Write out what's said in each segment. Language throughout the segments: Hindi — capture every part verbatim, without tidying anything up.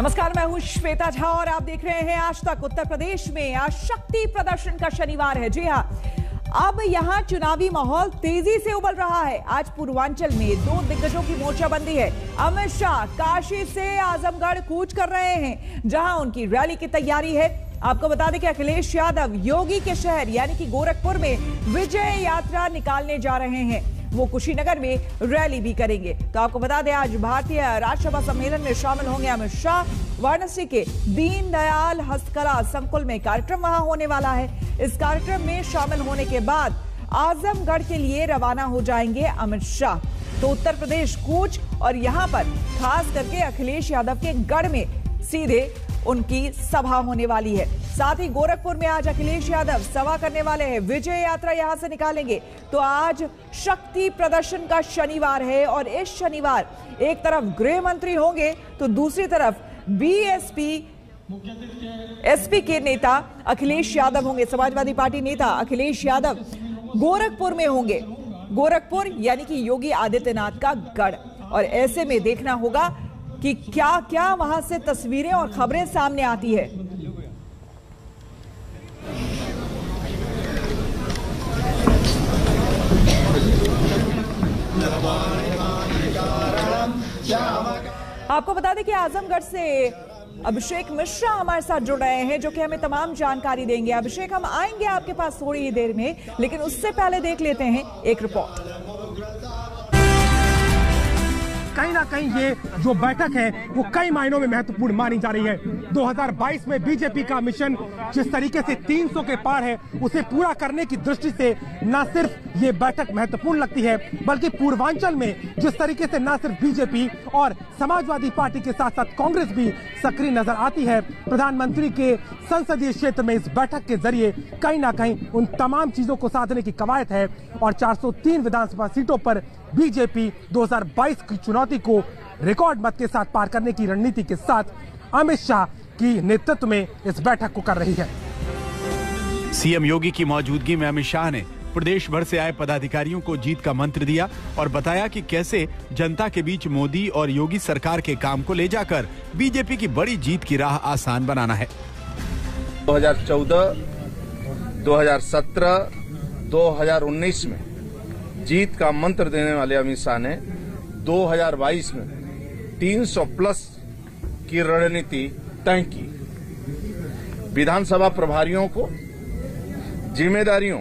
नमस्कार, मैं हूं श्वेता झा और आप देख रहे हैं आज तक। उत्तर प्रदेश में आज शक्ति प्रदर्शन का शनिवार है। जी हां, अब यहां चुनावी माहौल तेजी से उबल रहा है। आज पूर्वांचल में दो दिग्गजों की मोर्चाबंदी है। अमित शाह काशी से आजमगढ़ कूच कर रहे हैं, जहां उनकी रैली की तैयारी है। आपको बता दें कि अखिलेश यादव योगी के शहर यानी कि गोरखपुर में विजय यात्रा निकालने जा रहे हैं। वो कुशीनगर में रैली भी करेंगे। तो आपको बता दें, आज भारतीय राज्यसभा सम्मेलन में शामिल होंगे अमित शाह। वाराणसी के दीनदयाल हस्तकला संकुल में कार्यक्रम वहां होने वाला है। इस कार्यक्रम में शामिल होने के बाद आजमगढ़ के लिए रवाना हो जाएंगे अमित शाह। तो उत्तर प्रदेश कूच और यहाँ पर खास करके अखिलेश यादव के गढ़ में सीधे उनकी सभा होने वाली है। साथ ही गोरखपुर में आज अखिलेश यादव सभा करने वाले हैं, विजय यात्रा यहां से निकालेंगे। तो आज शक्ति प्रदर्शन का शनिवार है और इस शनिवार एक तरफ गृह मंत्री होंगे तो दूसरी तरफ बीएसपी एसपी के नेता अखिलेश यादव होंगे। समाजवादी पार्टी नेता अखिलेश यादव गोरखपुर में होंगे, गोरखपुर यानी कि योगी आदित्यनाथ का गढ़। और ऐसे में देखना होगा कि क्या क्या वहां से तस्वीरें और खबरें सामने आती है। आपको बता दें कि आजमगढ़ से अभिषेक मिश्रा हमारे साथ जुड़ रहे हैं, जो कि हमें तमाम जानकारी देंगे। अभिषेक, हम आएंगे आपके पास थोड़ी ही देर में, लेकिन उससे पहले देख लेते हैं एक रिपोर्ट। कहीं ना कहीं ये जो बैठक है वो कई मायनों में महत्वपूर्ण मानी जा रही है। दो हज़ार बाईस में बीजेपी का मिशन जिस तरीके से तीन सौ के पार है, उसे पूरा करने की दृष्टि से न सिर्फ ये बैठक महत्वपूर्ण लगती है, बल्कि पूर्वांचल में जिस तरीके से न सिर्फ बीजेपी और समाजवादी पार्टी के साथ साथ कांग्रेस भी सक्रिय नजर आती है। प्रधानमंत्री के संसदीय क्षेत्र में इस बैठक के जरिए कहीं ना कहीं उन तमाम चीजों को साधने की कवायद है। और चार सौ तीन विधानसभा सीटों पर बीजेपी दो हज़ार बाईस की चुनौती को रिकॉर्ड मत के साथ पार करने की रणनीति के साथ अमित शाह की नेतृत्व में इस बैठक को कर रही है। सीएम योगी की मौजूदगी में अमित शाह ने प्रदेश भर से आए पदाधिकारियों को जीत का मंत्र दिया और बताया कि कैसे जनता के बीच मोदी और योगी सरकार के काम को ले जाकर बीजेपी की बड़ी जीत की राह आसान बनाना है। दो हज़ार चौदह, दो हज़ार सत्रह, दो हज़ार उन्नीस में जीत का मंत्र देने वाले अमित शाह ने दो हज़ार बाईस में तीन सौ प्लस की रणनीति तय की। विधानसभा प्रभारियों को जिम्मेदारियों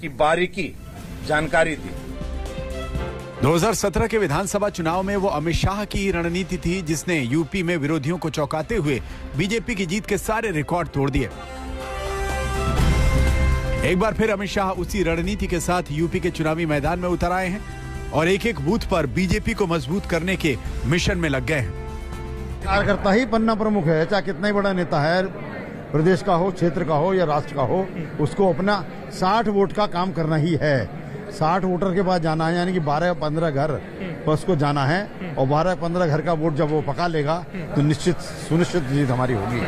की बारीकी जानकारी दी। दो हज़ार सत्रह के विधानसभा चुनाव में वो अमित शाह की रणनीति थी, जिसने यूपी में विरोधियों को चौंकाते हुए बीजेपी की जीत के सारे रिकॉर्ड तोड़ दिए। एक बार फिर अमित शाह उसी रणनीति के साथ यूपी के चुनावी मैदान में उतर आए हैं और एक एक बूथ पर बीजेपी को मजबूत करने के मिशन में लग गए हैं। कार्यकर्ता ही पन्ना प्रमुख है, चाहे कितना ही बड़ा नेता है, प्रदेश का हो, क्षेत्र का हो या राष्ट्र का हो, उसको अपना साठ वोट का काम करना ही है। साठ वोटर के पास जाना है, यानी कि बारह पंद्रह घर बस को जाना है और बारह पंद्रह घर का वोट जब वो पका लेगा तो निश्चित सुनिश्चित जीत हमारी होगी।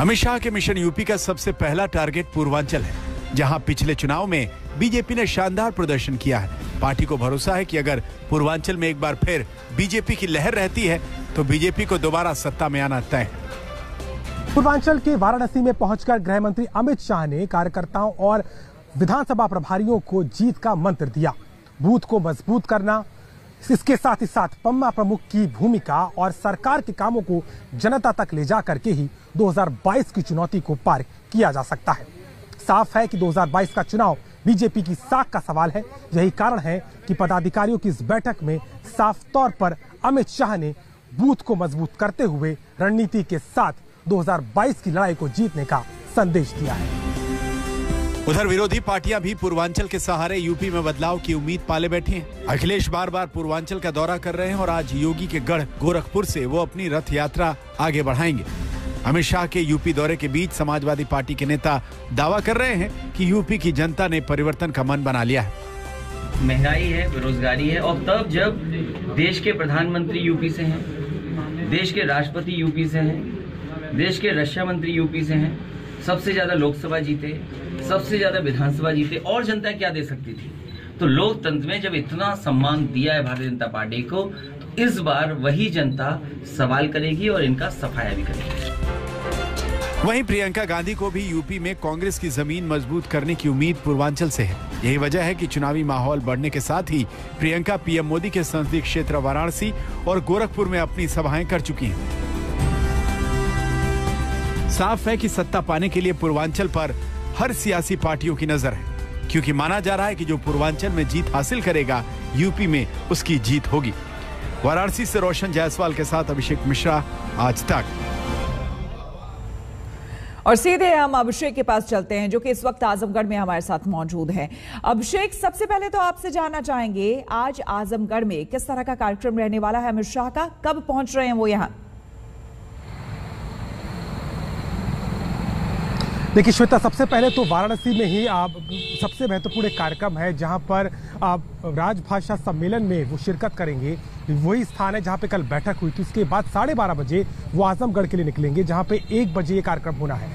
अमित शाह के मिशन यूपी का सबसे पहला टारगेट पूर्वांचल है, जहां पिछले चुनाव में बीजेपी ने शानदार प्रदर्शन किया है। पार्टी को भरोसा है कि अगर पूर्वांचल में एक बार फिर बीजेपी की लहर रहती है तो बीजेपी को दोबारा सत्ता में आना तय है। पूर्वांचल के वाराणसी में पहुंचकर गृह मंत्री अमित शाह ने कार्यकर्ताओं और विधानसभा प्रभारियों को जीत का मंत्र दिया। बूथ को मजबूत करना, इसके साथ ही साथ पन्ना प्रमुख की भूमिका और सरकार के कामों को जनता तक ले जा करके ही दो हज़ार बाईस की चुनौती को पार किया जा सकता है। साफ है कि दो हज़ार बाईस का चुनाव बीजेपी की साख का सवाल है। यही कारण है कि पदाधिकारियों की इस बैठक में साफ तौर पर अमित शाह ने बूथ को मजबूत करते हुए रणनीति के साथ दो हज़ार बाईस की लड़ाई को जीतने का संदेश दिया है। उधर विरोधी पार्टियां भी पूर्वांचल के सहारे यूपी में बदलाव की उम्मीद पाले बैठी हैं। अखिलेश बार बार पूर्वांचल का दौरा कर रहे हैं और आज योगी के गढ़ गोरखपुर से वो अपनी रथ यात्रा आगे बढ़ाएंगे। अमित शाह के यूपी दौरे के बीच समाजवादी पार्टी के नेता दावा कर रहे हैं कि यूपी की जनता ने परिवर्तन का मन बना लिया है। महंगाई है, बेरोजगारी है, और तब जब देश के प्रधानमंत्री यूपी से है, देश के राष्ट्रपति यूपी से है, देश के रक्षा मंत्री यूपी से है, सबसे ज्यादा लोकसभा जीते, सबसे ज्यादा विधानसभा जीते, और जनता क्या दे सकती थी? तो लोकतंत्र में जब इतना सम्मान दिया है भारतीय जनता पार्टी को, तो इस बार वही जनता सवाल करेगी और इनका सफाया भी करेगी। वहीं प्रियंका गांधी को भी यूपी में कांग्रेस की जमीन मजबूत करने की उम्मीद पूर्वांचल से है। यही वजह है कि चुनावी माहौल बढ़ने के साथ ही प्रियंका पीएम मोदी के संसदीय क्षेत्र वाराणसी और गोरखपुर में अपनी सभाएं कर चुकी है। साफ है कि सत्ता पाने के लिए पूर्वांचल पर हर सियासी पार्टियों की नजर है, क्योंकि माना जा रहा है कि जो पूर्वांचल में जीत हासिल करेगा यूपी में उसकी जीत होगी। वाराणसी से रोशन जयसवाल के साथ अभिषेक मिश्रा, आज तक। और सीधे हम अभिषेक के पास चलते हैं जो कि इस वक्त आजमगढ़ में हमारे साथ मौजूद है। अभिषेक, सबसे पहले तो आपसे जानना चाहेंगे आज आजमगढ़ में किस तरह का कार्यक्रम रहने वाला है अमित शाह का, कब पहुंच रहे हैं वो यहाँ? देखिए श्वेता, सबसे पहले तो वाराणसी में ही आप सबसे महत्वपूर्ण कार्यक्रम है जहां पर आप राजभाषा सम्मेलन में वो शिरकत करेंगे। वही स्थान है जहां पे कल बैठक हुई थी। उसके बाद साढ़े बारह बजे वो आजमगढ़ के लिए निकलेंगे जहां पे एक बजे ये कार्यक्रम होना है।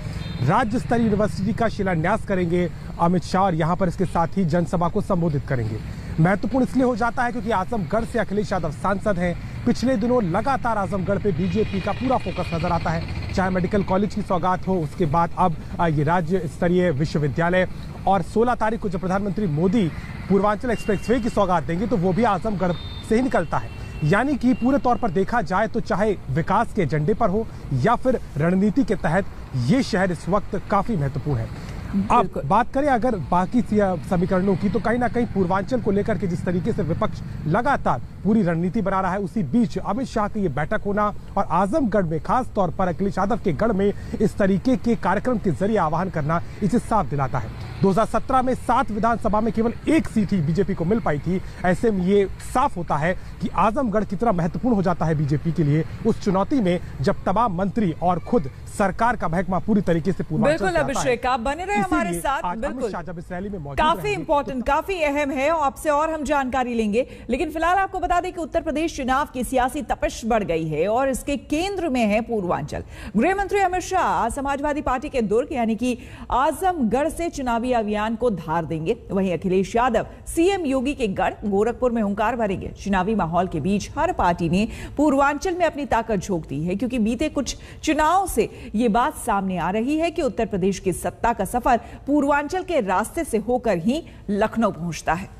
राज्य स्तरीय यूनिवर्सिटी का शिलान्यास करेंगे अमित शाह और यहाँ पर इसके साथ ही जनसभा को संबोधित करेंगे। महत्वपूर्ण इसलिए हो जाता है क्योंकि आजमगढ़ से अखिलेश यादव सांसद हैं। पिछले दिनों लगातार आजमगढ़ पे बीजेपी का पूरा फोकस नजर आता है, चाहे मेडिकल कॉलेज की सौगात हो, उसके बाद अब ये राज्य स्तरीय विश्वविद्यालय, और सोलह तारीख को जब प्रधानमंत्री मोदी पूर्वांचल एक्सप्रेसवे की सौगात देंगे तो वो भी आजमगढ़ से ही निकलता है। यानी कि पूरे तौर पर देखा जाए तो चाहे विकास के एजेंडे पर हो या फिर रणनीति के तहत ये शहर इस वक्त काफी महत्वपूर्ण है। अब बात करें अगर बाकी समीकरणों की, तो कहीं ना कहीं पूर्वांचल को लेकर के जिस तरीके से विपक्ष लगातार पूरी रणनीति बना रहा है, उसी बीच अमित शाह की ये बैठक होना और आजमगढ़ में खास तौर पर अखिलेश यादव के गढ़ में इस तरीके के कार्यक्रम के जरिए आह्वान करना इसे साफ दिलाता है। दो हज़ार सत्रह में सात विधानसभा में केवल एक सीट ही बीजेपी को मिल पाई थी। ऐसे में ये साफ होता है कि आजमगढ़ कितना महत्वपूर्ण हो जाता है बीजेपी के लिए उस चुनौती में जब तमाम मंत्री और खुद सरकार का महकमा पूरी तरीके से पूर्वांचल। बिल्कुल अभिषेक, आप बने रहे हमारे साथ। बिल्कुल काफी इंपॉर्टेंट, काफी अहम है, आपसे और हम जानकारी लेंगे। लेकिन फिलहाल आपको बता दें कि उत्तर प्रदेश चुनाव की सियासी तपश बढ़ गई है और इसके केंद्र में है पूर्वांचल। गृह मंत्री अमित शाह समाजवादी पार्टी के दुर्ग यानी कि आजमगढ़ से चुनावी अभियान को धार देंगे। वहीं अखिलेश यादव सीएम योगी के गढ़ गोरखपुर में हुंकार भरेंगे। चुनावी माहौल के बीच हर पार्टी ने पूर्वांचल में अपनी ताकत झोंक दी है, क्योंकि बीते कुछ चुनाव से ये बात सामने आ रही है कि उत्तर प्रदेश की सत्ता का सफर पूर्वांचल के रास्ते से होकर ही लखनऊ पहुंचता है।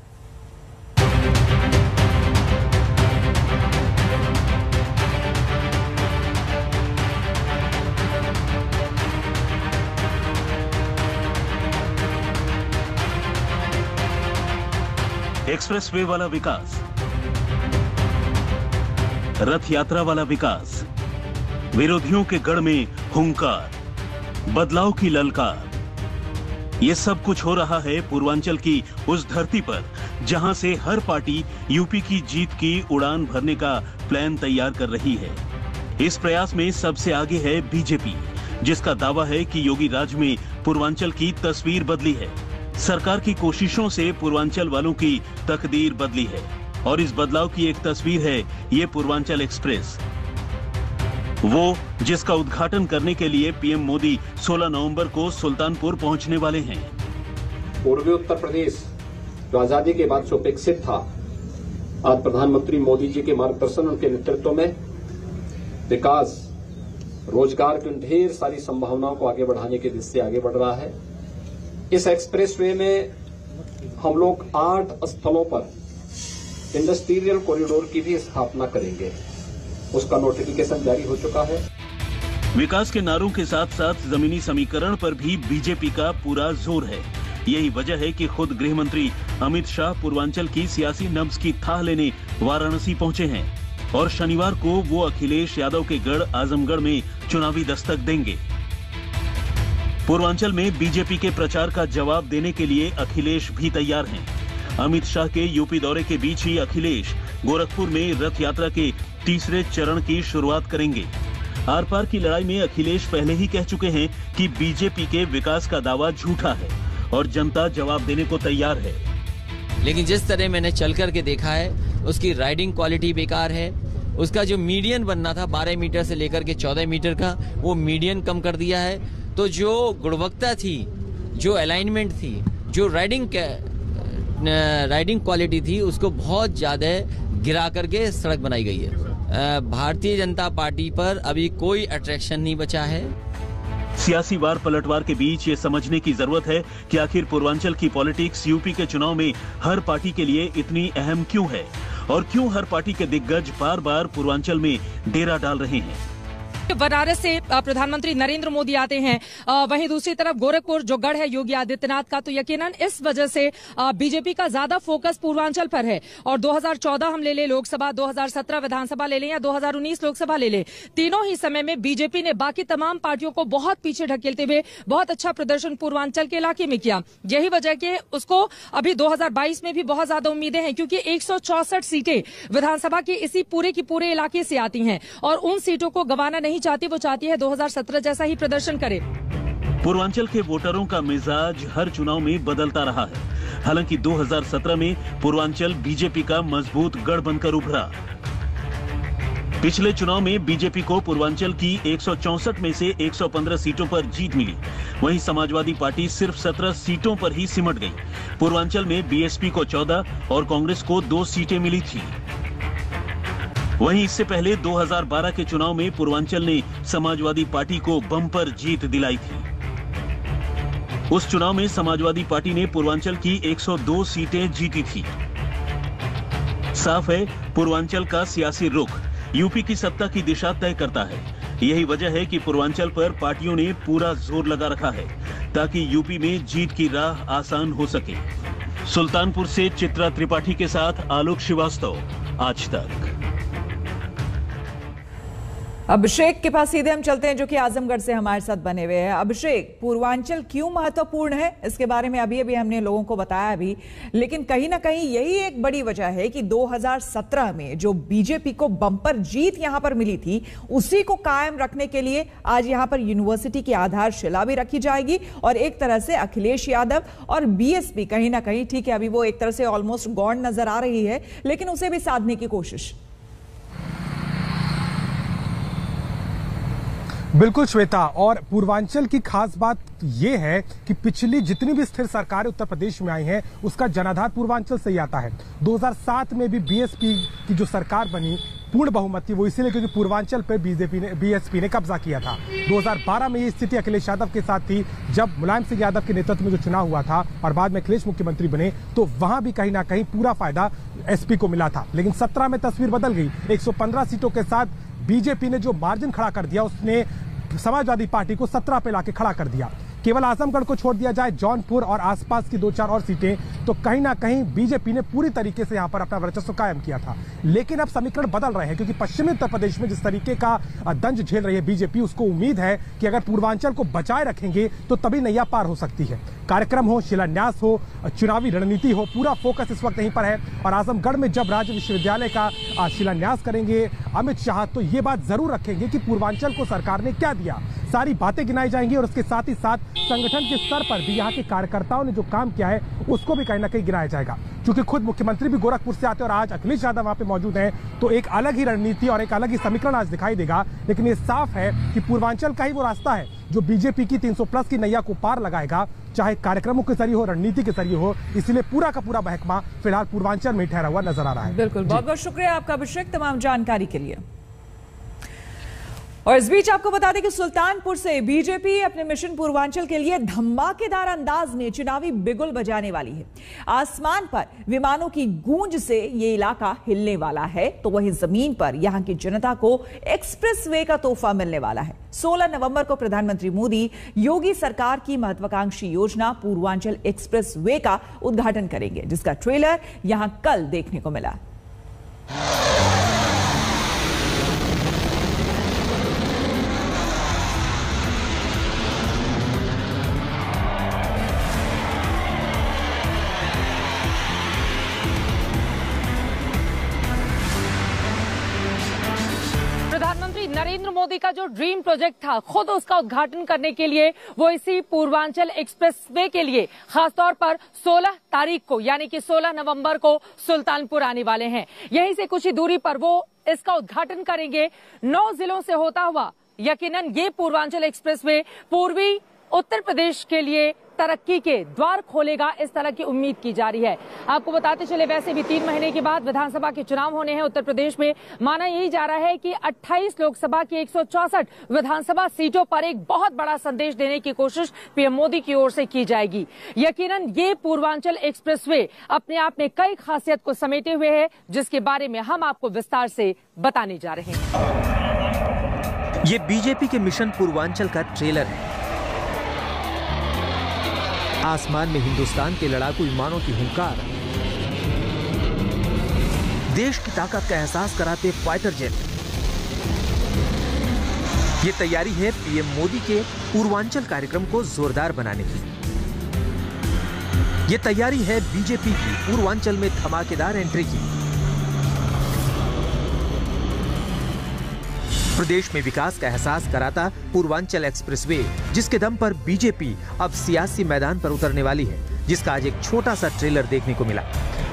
एक्सप्रेसवे वाला विकास, रथ यात्रा वाला विकास, विरोधियों के गढ़ में हुंकार, बदलाव की ललकार, ये सब कुछ हो रहा है पूर्वांचल की उस धरती पर जहां से हर पार्टी यूपी की जीत की उड़ान भरने का प्लान तैयार कर रही है। इस प्रयास में सबसे आगे है बीजेपी, जिसका दावा है कि योगी राज में पूर्वांचल की तस्वीर बदली है। सरकार की कोशिशों से पूर्वांचल वालों की तकदीर बदली है और इस बदलाव की एक तस्वीर है ये पूर्वांचल एक्सप्रेस, वो जिसका उद्घाटन करने के लिए पीएम मोदी सोलह नवंबर को सुल्तानपुर पहुंचने वाले हैं। पूर्वी उत्तर प्रदेश जो आजादी के बाद सुपेक्षित था, आज प्रधानमंत्री मोदी जी के मार्गदर्शन, उनके नेतृत्व में विकास, रोजगार की ढेर सारी संभावनाओं को आगे बढ़ाने के दिशा से आगे बढ़ रहा है। इस एक्सप्रेसवे में हम लोग आठ स्थलों पर इंडस्ट्रियल कॉरिडोर की भी स्थापना करेंगे, उसका नोटिफिकेशन जारी हो चुका है। विकास के नारों के साथ साथ जमीनी समीकरण पर भी बीजेपी का पूरा जोर है। यही वजह है कि खुद गृह मंत्री अमित शाह पूर्वांचल की सियासी नब्ज की थाह लेने वाराणसी पहुंचे हैं और शनिवार को वो अखिलेश यादव के गढ़ आजमगढ़ में चुनावी दस्तक देंगे। पूर्वांचल में बीजेपी के प्रचार का जवाब देने के लिए अखिलेश भी तैयार हैं। अमित शाह के यूपी दौरे के बीच ही अखिलेश गोरखपुर में रथ यात्रा के तीसरे चरण की शुरुआत करेंगे। आर पार की लड़ाई में अखिलेश पहले ही कह चुके हैं कि बीजेपी के विकास का दावा झूठा है और जनता जवाब देने को तैयार है। लेकिन जिस तरह मैंने चल करके देखा है, उसकी राइडिंग क्वालिटी बेकार है। उसका जो मीडियन बनना था बारह मीटर से लेकर के चौदह मीटर का, वो मीडियन कम कर दिया है। तो जो गुणवत्ता थी, जो अलाइनमेंट थी, जो राइडिंग राइडिंग क्वालिटी थी उसको बहुत ज़्यादा गिरा करके सड़क बनाई गई है। भारतीय जनता पार्टी पर अभी कोई अट्रैक्शन नहीं बचा है। सियासी वार पलटवार के बीच ये समझने की जरूरत है कि आखिर पूर्वांचल की पॉलिटिक्स यूपी के चुनाव में हर पार्टी के लिए इतनी अहम क्यों है और क्यों हर पार्टी के दिग्गज बार बार पूर्वांचल में डेरा डाल रहे हैं। बनारस से प्रधानमंत्री नरेंद्र मोदी आते हैं, वहीं दूसरी तरफ गोरखपुर जो गढ़ है योगी आदित्यनाथ का, तो यकीनन इस वजह से बीजेपी का ज्यादा फोकस पूर्वांचल पर है। और दो हज़ार चौदह हम ले ले लोकसभा, दो हज़ार सत्रह विधानसभा ले लें या दो हज़ार उन्नीस लोकसभा ले लें, तीनों ही समय में बीजेपी ने बाकी तमाम पार्टियों को बहुत पीछे ढकेलते हुए बहुत अच्छा प्रदर्शन पूर्वांचल के इलाके में किया। यही वजह कि उसको अभी दो हज़ार बाईस में भी बहुत ज्यादा उम्मीदें हैं, क्योंकि एक सौ चौसठ सीटें विधानसभा की इसी पूरे की पूरे इलाके से आती हैं और उन सीटों को गंवाना नहीं चाहती, वो चाहती है दो हज़ार सत्रह जैसा ही प्रदर्शन करे। पूर्वांचल के वोटरों का मिजाज हर चुनाव में बदलता रहा है। हालांकि दो हज़ार सत्रह में पूर्वांचल बीजेपी का मजबूत गढ़ बनकर उभरा। पिछले चुनाव में बीजेपी को पूर्वांचल की एक सौ चौंसठ में से एक सौ पंद्रह सीटों पर जीत मिली, वहीं समाजवादी पार्टी सिर्फ सत्रह सीटों पर ही सिमट गई। पूर्वांचल में बीएसपी को चौदह और कांग्रेस को दो सीटें मिली थी। वहीं इससे पहले दो हज़ार बारह के चुनाव में पूर्वांचल ने समाजवादी पार्टी को बम्पर जीत दिलाई थी। उस चुनाव में समाजवादी पार्टी ने पूर्वांचल की एक सौ दो सीटें जीती थी। साफ है, पूर्वांचल का सियासी रुख यूपी की सत्ता की दिशा तय करता है। यही वजह है कि पूर्वांचल पर पार्टियों ने पूरा जोर लगा रखा है ताकि यूपी में जीत की राह आसान हो सके। सुल्तानपुर से चित्रा त्रिपाठी के साथ आलोक श्रीवास्तव, आज तक। अभिषेक के पास सीधे हम चलते हैं जो कि आजमगढ़ से हमारे साथ बने हुए हैं। अभिषेक, पूर्वांचल क्यों महत्वपूर्ण है इसके बारे में अभी अभी हमने लोगों को बताया भी, लेकिन कहीं ना कहीं यही एक बड़ी वजह है कि दो हज़ार सत्रह में जो बीजेपी को बम्पर जीत यहां पर मिली थी उसी को कायम रखने के लिए आज यहां पर यूनिवर्सिटी की आधारशिला भी रखी जाएगी और एक तरह से अखिलेश यादव और बीएसपी कहीं ना कहीं, ठीक है अभी वो एक तरह से ऑलमोस्ट गॉन नजर आ रही है, लेकिन उसे भी साधने की कोशिश। बिल्कुल श्वेता, और पूर्वांचल की खास बात ये है कि पिछली जितनी भी स्थिर सरकारें उत्तर प्रदेश में आई हैं उसका जनाधार पूर्वांचल से ही आता है। दो हज़ार सात में भी बीएसपी की जो सरकार बनी पूर्ण बहुमत थी, वो इसीलिए क्योंकि पूर्वांचल पर बीजेपी ने बीएसपी ने कब्जा किया था। दो हज़ार बारह में ये स्थिति अखिलेश यादव के साथ थी जब मुलायम सिंह यादव के नेतृत्व में जो चुनाव हुआ था और बाद में अखिलेश मुख्यमंत्री बने, तो वहां भी कहीं ना कहीं पूरा फायदा एसपी को मिला था। लेकिन सत्रह में तस्वीर बदल गई। एक सौ पंद्रह सीटों के साथ बीजेपी ने जो मार्जिन खड़ा कर दिया उसने समाजवादी पार्टी को सत्रह पे लाके खड़ा कर दिया। केवल आजमगढ़ को छोड़ दिया जाए, जौनपुर और आसपास की दो चार और सीटें, तो कहीं ना कहीं बीजेपी ने पूरी तरीके से यहां पर अपना वर्चस्व कायम किया था। लेकिन अब समीकरण बदल रहे हैं क्योंकि पश्चिमी उत्तर प्रदेश में जिस तरीके का दंज झेल रही है बीजेपी, उसको उम्मीद है कि अगर पूर्वांचल को बचाए रखेंगे तो तभी नैया पार हो सकती है। कार्यक्रम हो, शिलान्यास हो, चुनावी रणनीति हो, पूरा फोकस इस वक्त यहीं पर है। और आजमगढ़ में जब राज्य विश्वविद्यालय का शिलान्यास करेंगे अमित शाह, तो ये बात जरूर रखेंगे कि पूर्वांचल को सरकार ने क्या दिया, सारी बातें गिनाई जाएंगी और उसके साथ ही साथ संगठन के स्तर पर भी यहाँ के कार्यकर्ताओं ने जो काम किया है उसको भी कहीं ना कहीं गिनाया जाएगा। क्योंकि खुद मुख्यमंत्री भी गोरखपुर से आते हैं और आज अखिलेश यादव वहाँ पे मौजूद हैं, तो एक अलग ही रणनीति और एक अलग ही समीकरण आज दिखाई देगा। लेकिन ये साफ है कि पूर्वांचल का ही वो रास्ता है जो बीजेपी की तीन सौ प्लस की नैया को पार लगाएगा, चाहे कार्यक्रमों के जरिए हो, रणनीति के जरिए हो। इसलिए पूरा का पूरा महकमा फिलहाल पूर्वांचल में ठहरा हुआ नजर आ रहा है। बिल्कुल, बहुत बहुत शुक्रिया आपका अभिषेक तमाम जानकारी के लिए। और इस बीच आपको बता दें कि सुल्तानपुर से बीजेपी अपने मिशन पूर्वांचल के लिए धमाकेदार अंदाज में चुनावी बिगुल बजाने वाली है। आसमान पर विमानों की गूंज से ये इलाका हिलने वाला है, तो वहीं जमीन पर यहां की जनता को एक्सप्रेसवे का तोहफा मिलने वाला है। सोलह नवंबर को प्रधानमंत्री मोदी योगी सरकार की महत्वाकांक्षी योजना पूर्वांचल एक्सप्रेसवे का उद्घाटन करेंगे, जिसका ट्रेलर यहां कल देखने को मिला। नरेंद्र मोदी का जो ड्रीम प्रोजेक्ट था, खुद उसका उद्घाटन करने के लिए वो इसी पूर्वांचल एक्सप्रेसवे के लिए खासतौर पर सोलह तारीख को यानी कि सोलह नवंबर को सुल्तानपुर आने वाले हैं। यहीं से कुछ ही दूरी पर वो इसका उद्घाटन करेंगे। नौ जिलों से होता हुआ यकीनन ये पूर्वांचल एक्सप्रेसवे पूर्वी उत्तर प्रदेश के लिए तरक्की के द्वार खोलेगा, इस तरह की उम्मीद की जा रही है। आपको बताते चले, वैसे भी तीन महीने के बाद विधानसभा के चुनाव होने हैं उत्तर प्रदेश में। माना यही जा रहा है कि अट्ठाईस लोकसभा की एक सौ चौसठ विधानसभा सीटों पर एक बहुत बड़ा संदेश देने की कोशिश पीएम मोदी की ओर से की जाएगी। यकीनन ये पूर्वांचल एक्सप्रेसवे अपने आप में कई खासियत को समेटे हुए है, जिसके बारे में हम आपको विस्तार से बताने जा रहे हैं। ये बीजेपी के मिशन पूर्वांचल का ट्रेलर है। आसमान में हिंदुस्तान के लड़ाकू विमानों की हुंकार, देश की ताकत का एहसास कराते फाइटर जेट। ये तैयारी है पीएम मोदी के पूर्वांचल कार्यक्रम को जोरदार बनाने की। ये तैयारी है बीजेपी की पूर्वांचल में धमाकेदार एंट्री की। प्रदेश में विकास का एहसास कराता पूर्वांचल एक्सप्रेसवे, जिसके दम पर बीजेपी अब सियासी मैदान पर उतरने वाली है, जिसका आज एक छोटा सा ट्रेलर देखने को मिला।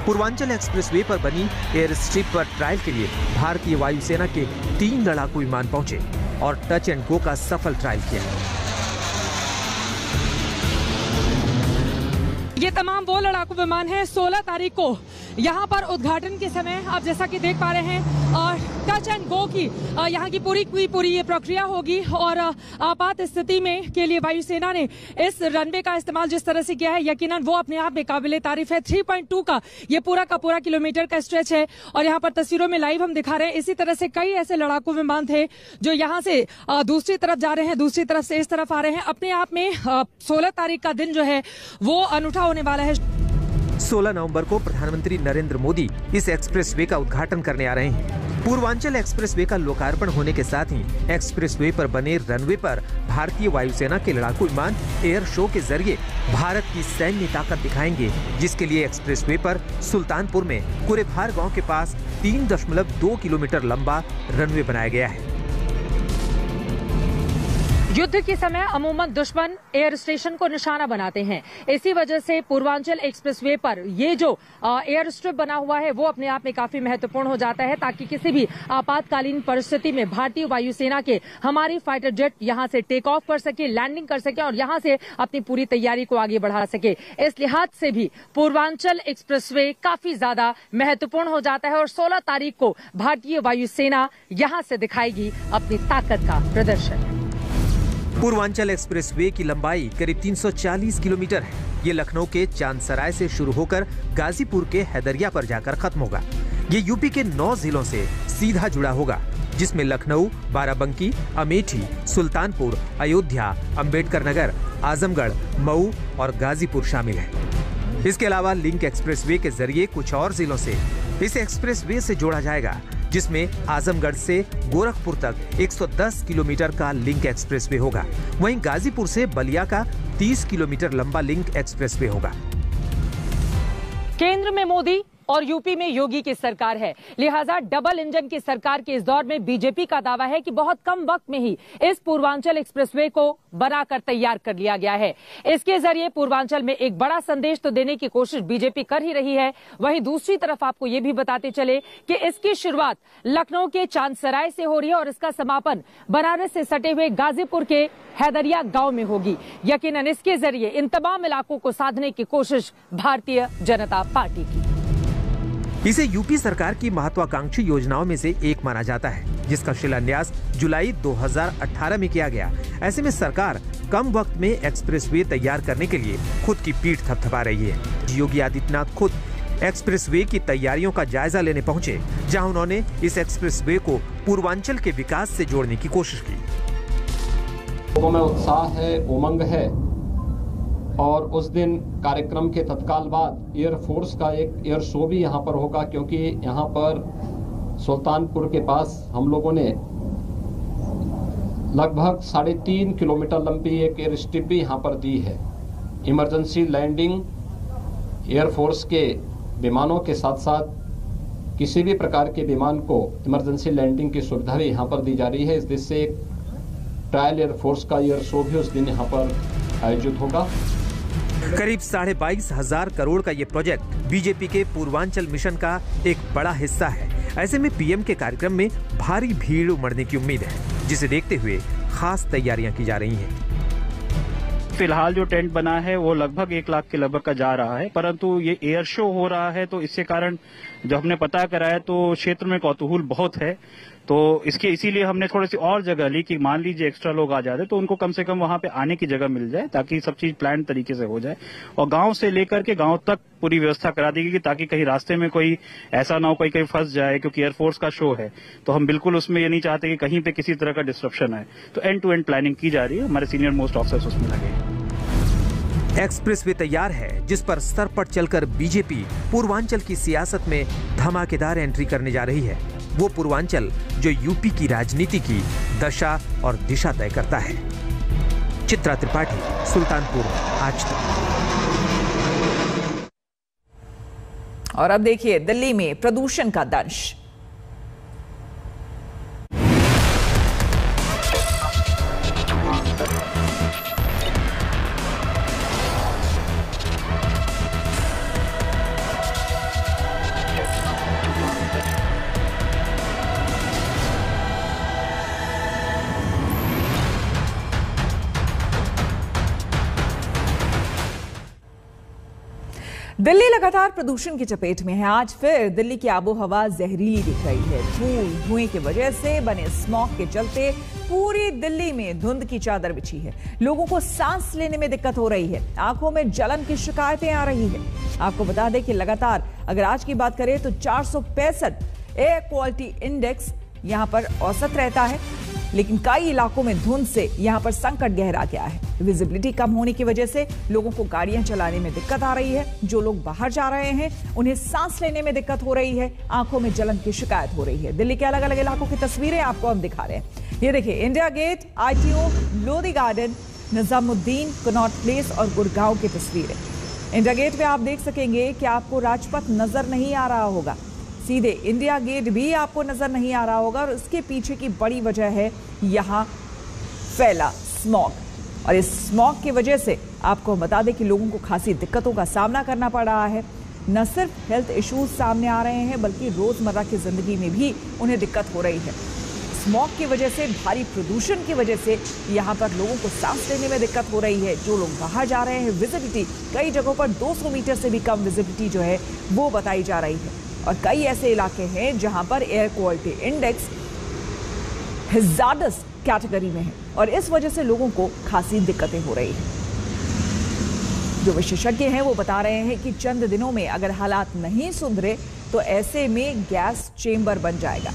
पूर्वांचल एक्सप्रेसवे पर बनी एयर स्ट्रिप पर ट्रायल के लिए भारतीय वायुसेना के तीन लड़ाकू विमान पहुंचे और टच एंड गो का सफल ट्रायल किया। ये तमाम वो लड़ाकू विमान हैं, सोलह तारीख को यहाँ पर उद्घाटन के समय आप जैसा कि देख पा रहे हैं, और टच एंड गो की यहाँ की पूरी की पूरी ये प्रक्रिया होगी। और आपात स्थिति में के लिए वायुसेना ने इस रनवे का इस्तेमाल जिस तरह से किया है, यकीनन वो अपने आप में काबिले तारीफ है। तीन पॉइंट दो का ये पूरा का पूरा किलोमीटर का स्ट्रेच है और यहाँ पर तस्वीरों में लाइव हम दिखा रहे हैं। इसी तरह से कई ऐसे लड़ाकू विमान थे जो यहाँ से दूसरी तरफ जा रहे हैं, दूसरी तरफ से इस तरफ आ रहे हैं। अपने आप में सोलह तारीख का दिन जो है वो अनूठा होने वाला है। सोलह नवंबर को प्रधानमंत्री नरेंद्र मोदी इस एक्सप्रेसवे का उद्घाटन करने आ रहे हैं। पूर्वांचल एक्सप्रेसवे का लोकार्पण होने के साथ ही एक्सप्रेसवे पर बने रनवे पर भारतीय वायुसेना के लड़ाकू विमान एयर शो के जरिए भारत की सैन्य ताकत दिखाएंगे, जिसके लिए एक्सप्रेसवे पर सुल्तानपुर में कुरेभार गाँव के पास तीन दशमलव दो किलोमीटर लंबा रनवे बनाया गया है। युद्ध के समय अमूमन दुश्मन एयर स्टेशन को निशाना बनाते हैं, इसी वजह से पूर्वांचल एक्सप्रेसवे पर ये जो एयर स्ट्रिप बना हुआ है वो अपने आप में काफी महत्वपूर्ण हो जाता है, ताकि किसी भी आपातकालीन परिस्थिति में भारतीय वायुसेना के हमारी फाइटर जेट यहां से टेक ऑफ कर सके, लैंडिंग कर सके और यहां से अपनी पूरी तैयारी को आगे बढ़ा सके। इस लिहाज से भी पूर्वांचल एक्सप्रेसवे काफी ज्यादा महत्वपूर्ण हो जाता है और सोलह तारीख को भारतीय वायुसेना यहाँ से दिखाएगी अपनी ताकत का प्रदर्शन। पूर्वांचल एक्सप्रेसवे की लंबाई करीब तीन सौ चालीस किलोमीटर है। ये लखनऊ के चांदसराय से शुरू होकर गाजीपुर के हैदरिया पर जाकर खत्म होगा। ये यूपी के नौ जिलों से सीधा जुड़ा होगा, जिसमें लखनऊ, बाराबंकी, अमेठी, सुल्तानपुर, अयोध्या, अंबेडकर नगर, आजमगढ़, मऊ और गाजीपुर शामिल है। इसके अलावा लिंक एक्सप्रेसवे के जरिए कुछ और जिलों से इस एक्सप्रेसवे से जोड़ा जाएगा, जिसमें आजमगढ़ से गोरखपुर तक एक सौ दस किलोमीटर का लिंक एक्सप्रेसवे होगा। वहीं गाजीपुर से बलिया का तीस किलोमीटर लंबा लिंक एक्सप्रेसवे होगा। केंद्र में मोदी और यूपी में योगी की सरकार है, लिहाजा डबल इंजन की सरकार के इस दौर में बीजेपी का दावा है कि बहुत कम वक्त में ही इस पूर्वांचल एक्सप्रेसवे को बनाकर तैयार कर लिया गया है। इसके जरिए पूर्वांचल में एक बड़ा संदेश तो देने की कोशिश बीजेपी कर ही रही है, वहीं दूसरी तरफ आपको ये भी बताते चले कि इसकी शुरुआत लखनऊ के चांदसराय से हो रही है और इसका समापन बनारस से सटे हुए गाजीपुर के हैदरिया गाँव में होगी। यकीनन इसके जरिए इन तमाम इलाकों को साधने की कोशिश भारतीय जनता पार्टी की। इसे यूपी सरकार की महत्वाकांक्षी योजनाओं में से एक माना जाता है, जिसका शिलान्यास जुलाई दो हज़ार अठारह में किया गया। ऐसे में सरकार कम वक्त में एक्सप्रेसवे तैयार करने के लिए खुद की पीठ थपथपा रही है। योगी आदित्यनाथ खुद एक्सप्रेसवे की तैयारियों का जायजा लेने पहुंचे, जहां उन्होंने इस एक्सप्रेसवे को पूर्वांचल के विकास से जोड़ने की कोशिश की। लोगों में उत्साह है, उमंग है और उस दिन कार्यक्रम के तत्काल बाद एयरफोर्स का एक एयर शो भी यहाँ पर होगा, क्योंकि यहाँ पर सुल्तानपुर के पास हम लोगों ने लगभग साढ़े तीन किलोमीटर लंबी एक एयर स्ट्रिप भी यहाँ पर दी है। इमरजेंसी लैंडिंग एयरफोर्स के विमानों के साथ साथ किसी भी प्रकार के विमान को इमरजेंसी लैंडिंग की सुविधा भी यहाँ पर दी जा रही है। इस देश से एक ट्रायल एयरफोर्स का एयर शो भी उस दिन यहाँ पर आयोजित होगा। करीब साढ़े बाईस हजार करोड़ का ये प्रोजेक्ट बीजेपी के पूर्वांचल मिशन का एक बड़ा हिस्सा है। ऐसे में पीएम के कार्यक्रम में भारी भीड़ उमड़ने की उम्मीद है, जिसे देखते हुए खास तैयारियां की जा रही हैं। फिलहाल जो टेंट बना है वो लगभग एक लाख के लगभग का जा रहा है, परंतु ये एयर शो हो रहा है तो इसके कारण जब हमने पता कराया तो क्षेत्र में कौतूहल बहुत है, तो इसके इसीलिए हमने थोड़ी सी और जगह ली कि मान लीजिए एक्स्ट्रा लोग आ जाते तो उनको कम से कम वहां पे आने की जगह मिल जाए, ताकि सब चीज प्लान तरीके से हो जाए और गांव से लेकर के गांव तक पूरी व्यवस्था करा दी गई, ताकि कहीं रास्ते में कोई ऐसा ना हो कोई कहीं फंस जाए, क्योंकि एयरफोर्स का शो है तो हम बिल्कुल उसमें ये नहीं चाहते कि कहीं पे किसी तरह का डिस्ट्रप्शन आए, तो एंड टू एंड प्लानिंग की जा रही है, हमारे सीनियर मोस्ट ऑफिसर्स उसमें लगे। एक्सप्रेसवे तैयार है जिस पर सरपट चलकर बीजेपी पूर्वांचल की सियासत में धमाकेदार एंट्री करने जा रही है, वो पूर्वांचल जो यूपी की राजनीति की दशा और दिशा तय करता है। चित्रा त्रिपाठी, सुल्तानपुर, आज तक। और अब देखिए दिल्ली में प्रदूषण का दंश। दिल्ली लगातार प्रदूषण की चपेट में है। आज फिर दिल्ली की आबोहवा जहरीली दिख रही है। धूल धुएं की वजह से बने स्मॉग के चलते पूरी दिल्ली में धुंध की चादर बिछी है। लोगों को सांस लेने में दिक्कत हो रही है, आंखों में जलन की शिकायतें आ रही है। आपको बता दें कि लगातार अगर आज की बात करें तो चार सौ पैंसठ एयर क्वालिटी इंडेक्स यहाँ पर औसत रहता है, लेकिन कई इलाकों में धुंध से यहाँ पर संकट गहरा गया है। विजिबिलिटी कम होने की वजह से लोगों को गाड़ियां चलाने में दिक्कत आ रही है। जो लोग बाहर जा रहे हैं उन्हें सांस लेने में दिक्कत हो रही है, आंखों में जलन की शिकायत हो रही है। दिल्ली के अलग अलग इलाकों की तस्वीरें आपको हम दिखा रहे हैं। ये देखिए India gate, ITO, Lodhi garden, Nizamuddin, Connaught place और गुड़गांव की तस्वीरें। इंडिया गेट में आप देख सकेंगे कि आपको राजपथ नजर नहीं आ रहा होगा, सीधे इंडिया गेट भी आपको नजर नहीं आ रहा होगा और उसके पीछे की बड़ी वजह है यहाँ फैला स्मॉग। और इस स्मॉग की वजह से आपको बता दें कि लोगों को खासी दिक्कतों का सामना करना पड़ रहा है। न सिर्फ हेल्थ इश्यूज सामने आ रहे हैं बल्कि रोजमर्रा की जिंदगी में भी उन्हें दिक्कत हो रही है। स्मॉग की वजह से, भारी प्रदूषण की वजह से यहाँ पर लोगों को सांस लेने में दिक्कत हो रही है। जो लोग बाहर जा रहे हैं, विजिबिलिटी कई जगहों पर दो सौ मीटर से भी कम विजिबिलिटी जो है वो बताई जा रही है। और कई ऐसे इलाके हैं जहां पर air quality index hazardous category में है और इस वजह से लोगों को खासी दिक्कतें हो रही हैं। जो विशेषज्ञ हैं वो बता रहे हैं कि चंद दिनों में अगर हालात नहीं सुधरे तो ऐसे में गैस चेंबर बन जाएगा।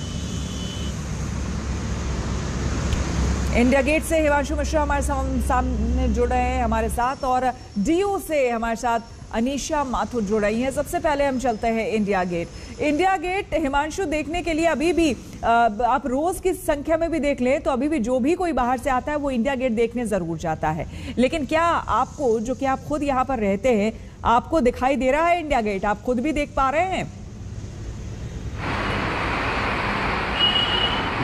इंडिया गेट से हिमांशु मिश्रा हमारे सामने जुड़ रहे हैं हमारे साथ और डीओ से हमारे साथ अनीशा माथुर जुड़ रही हैं। सबसे पहले हम चलते हैं India gate. India gate Himanshu देखने के लिए अभी भी आप रोज की संख्या में भी देख लें तो अभी भी जो भी कोई बाहर से आता है वो इंडिया गेट देखने जरूर जाता है, लेकिन क्या आपको, जो कि आप खुद यहाँ पर रहते हैं, आपको दिखाई दे रहा है इंडिया गेट? आप खुद भी देख पा रहे हैं?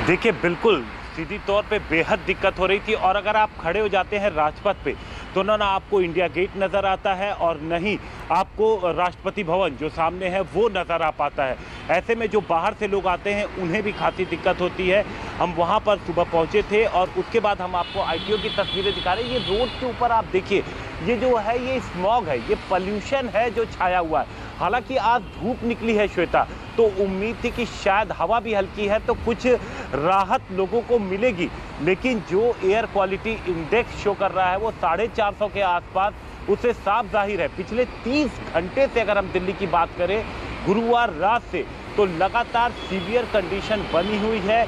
देखिए बिल्कुल सीधी तौर पे बेहद दिक्कत हो रही थी और अगर आप खड़े हो जाते हैं राजपथ पे तो ना ना आपको इंडिया गेट नज़र आता है और नहीं आपको राष्ट्रपति भवन जो सामने है वो नज़र आ पाता है। ऐसे में जो बाहर से लोग आते हैं उन्हें भी खासी दिक्कत होती है। हम वहाँ पर सुबह पहुँचे थे और उसके बाद हम आपको आईटीओ की तस्वीरें दिखा रहे हैं। ये रोड के ऊपर आप देखिए ये जो है ये स्मॉग है, ये पॉल्यूशन है जो छाया हुआ है। हालांकि आज धूप निकली है श्वेता, तो उम्मीद थी कि शायद हवा भी हल्की है तो कुछ राहत लोगों को मिलेगी, लेकिन जो एयर क्वालिटी इंडेक्स शो कर रहा है वो साढ़े चार सौ के आसपास, उससे साफ जाहिर है पिछले तीस घंटे से अगर हम दिल्ली की बात करें गुरुवार रात से तो लगातार सीवियर कंडीशन बनी हुई है।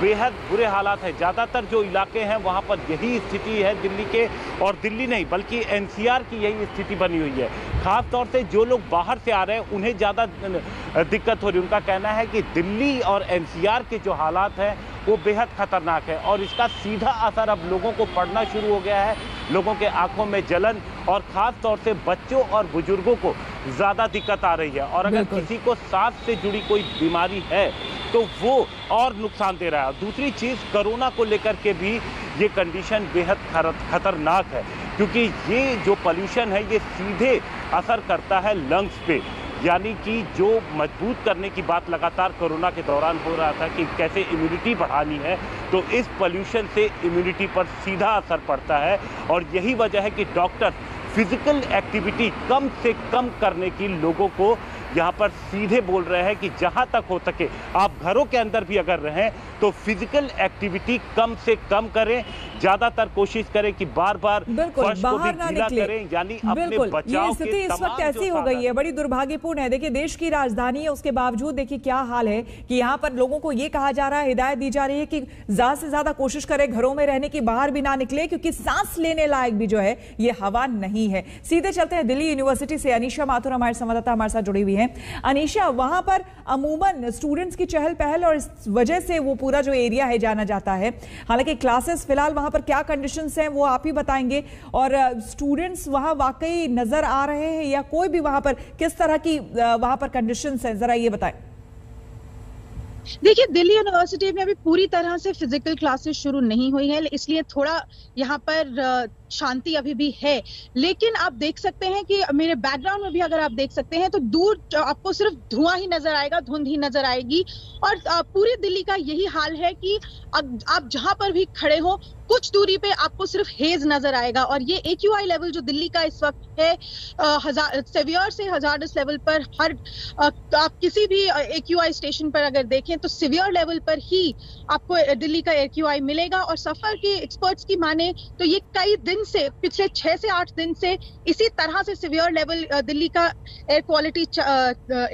बेहद बुरे हालात है, ज़्यादातर जो इलाके हैं वहाँ पर यही स्थिति है दिल्ली के, और दिल्ली नहीं बल्कि एनसीआर की यही स्थिति बनी हुई है। खास तौर से जो लोग बाहर से आ रहे हैं उन्हें ज़्यादा दिक्कत हो रही है। उनका कहना है कि दिल्ली और एनसीआर के जो हालात हैं वो बेहद खतरनाक है और इसका सीधा असर अब लोगों को पड़ना शुरू हो गया है। लोगों के आंखों में जलन और खास तौर से बच्चों और बुजुर्गों को ज़्यादा दिक्कत आ रही है और अगर किसी को सांस से जुड़ी कोई बीमारी है तो वो और नुकसान दे रहा है। दूसरी चीज़ कोरोना को लेकर के भी ये कंडीशन बेहद खतरनाक है क्योंकि ये जो पॉल्यूशन है ये सीधे असर करता है लंग्स पे। यानी कि जो मजबूत करने की बात लगातार कोरोना के दौरान हो रहा था कि कैसे इम्यूनिटी बढ़ानी है, तो इस पोल्यूशन से इम्यूनिटी पर सीधा असर पड़ता है। और यही वजह है कि डॉक्टर फिजिकल एक्टिविटी कम से कम करने की लोगों को यहाँ पर सीधे बोल रहे हैं कि जहाँ तक हो सके आप घरों के अंदर भी अगर रहें तो फिजिकल एक्टिविटी कम से कम करें, ज्यादातर कोशिश करें कि बार बार फर्श को भी गीला करें, यानी अपने बचाव के तमाम। इस वक्त ऐसी हो गई है, बड़ी दुर्भाग्यपूर्ण है। देखिए देश की राजधानी है, उसके बावजूद देखिए क्या हाल है कि यहाँ पर लोगों को ये कहा जा रहा है, हिदायत दी जा रही है कि ज्यादा से ज्यादा कोशिश करें घरों में रहने की, बाहर भी ना निकले क्योंकि सांस लेने लायक भी जो है ये हवा नहीं है। सीधे चलते हैं दिल्ली यूनिवर्सिटी से, अनीशा माथुर हमारे संवाददाता हमारे साथ जुड़ी हुई है। अनीशा, वहां पर अमूमन स्टूडेंट्स की चहल पहल और इस वजह से वो पूरा जो एरिया है जाना जाता है, हालांकि क्लासेस फिलहाल वहां पर क्या कंडीशंस हैं वो आप ही बताएंगे, और स्टूडेंट्स वहां वाकई नजर आ रहे हैं या कोई भी वहां पर किस तरह की वहां पर कंडीशंस हैं, जरा ये बताएं। देखिए दिल्ली यूनिवर्सिटी में अभी पूरी तरह से फिजिकल क्लासेस शुरू नहीं हुई है, इसलिए थोड़ा यहाँ पर शांति अभी भी है, लेकिन आप देख सकते हैं कि मेरे बैकग्राउंड में भी अगर आप देख सकते हैं तो दूर आपको सिर्फ धुआं ही नजर आएगा, धुंध ही नजर आएगी। और पूरी दिल्ली का यही हाल है कि आप जहां पर भी खड़े हो कुछ दूरी पे आपको सिर्फ हेज नजर आएगा। और ये एक्यूआई लेवल जो दिल्ली का इस वक्त है हजार सिवियर से हजार्डस लेवल पर, हर आप किसी भी एक्यूआई स्टेशन पर अगर देखें तो सिवियर लेवल पर ही आपको दिल्ली का एक्यूआई मिलेगा। और सफर के एक्सपर्ट्स की माने तो ये कई से पिछले छह से आठ दिन से इसी तरह से सीवियर लेवल दिल्ली का एयर क्वालिटी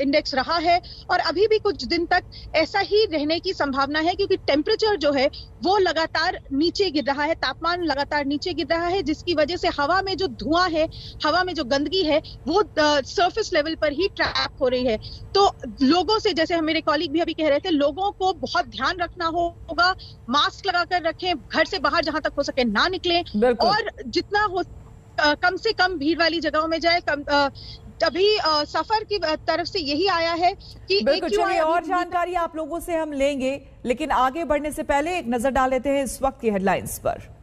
इंडेक्स रहा है और अभी भी कुछ दिन तक ऐसा ही रहने की संभावना है, क्योंकि टेम्परेचर जो है वो लगातार नीचे गिर रहा है, तापमान लगातार नीचे गिर रहा है, जिसकी वजह से हवा में जो धुआं है, हवा में जो गंदगी है वो सरफेस लेवल पर ही ट्रैप हो रही है। तो लोगों से, जैसे मेरे कॉलीग भी अभी कह रहे थे, लोगों को बहुत ध्यान रखना होगा, मास्क लगाकर रखें, घर से बाहर जहां तक हो सके ना निकलें, और जितना हो आ, कम से कम भीड़ वाली जगहों में जाए। कम आ, अभी आ, सफर की तरफ से यही आया है कि चलिए और जानकारी आप लोगों से हम लेंगे, लेकिन आगे बढ़ने से पहले एक नजर डाल लेते हैं इस वक्त की हेडलाइंस पर।